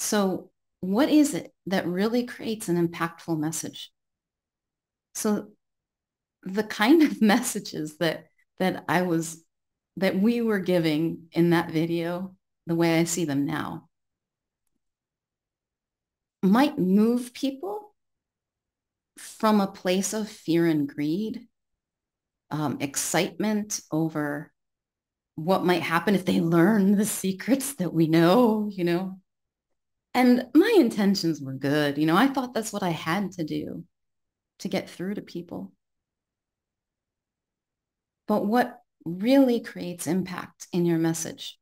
So what is it that really creates an impactful message? So the kind of messages that we were giving in that video, the way I see them now, might move people from a place of fear and greed, excitement over what might happen if they learn the secrets that we know, you know. And my intentions were good. You know, I thought that's what I had to do to get through to people. But what really creates impact in your message?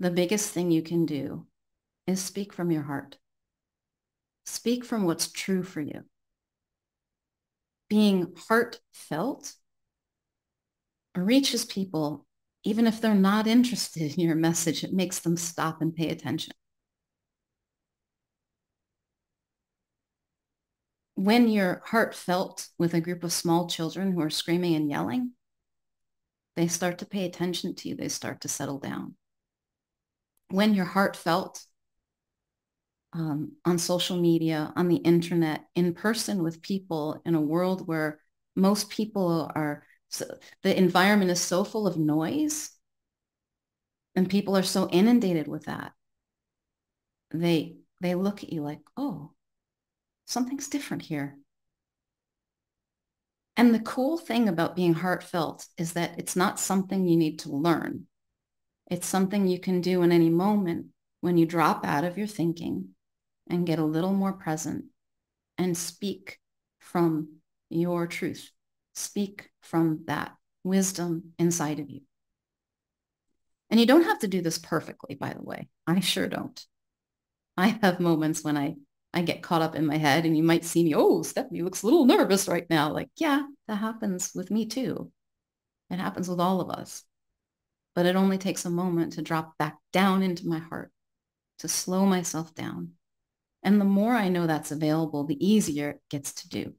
The biggest thing you can do is speak from your heart. Speak from what's true for you. Being heartfelt reaches people, even if they're not interested in your message. It makes them stop and pay attention. When you're heartfelt with a group of small children who are screaming and yelling, they start to pay attention to you. They start to settle down. When you're heartfelt on social media, on the internet, in person with people, in a world where most people are, the environment is so full of noise and people are so inundated with that, they look at you like, oh, something's different here. And the cool thing about being heartfelt is that it's not something you need to learn. It's something you can do in any moment when you drop out of your thinking and get a little more present and speak from your truth. Speak from that wisdom inside of you. And you don't have to do this perfectly, by the way. I sure don't. I have moments when I get caught up in my head, and you might see me, oh, Stephanie looks a little nervous right now. Like, yeah, that happens with me too. It happens with all of us. But it only takes a moment to drop back down into my heart, to slow myself down. And the more I know that's available, the easier it gets to do.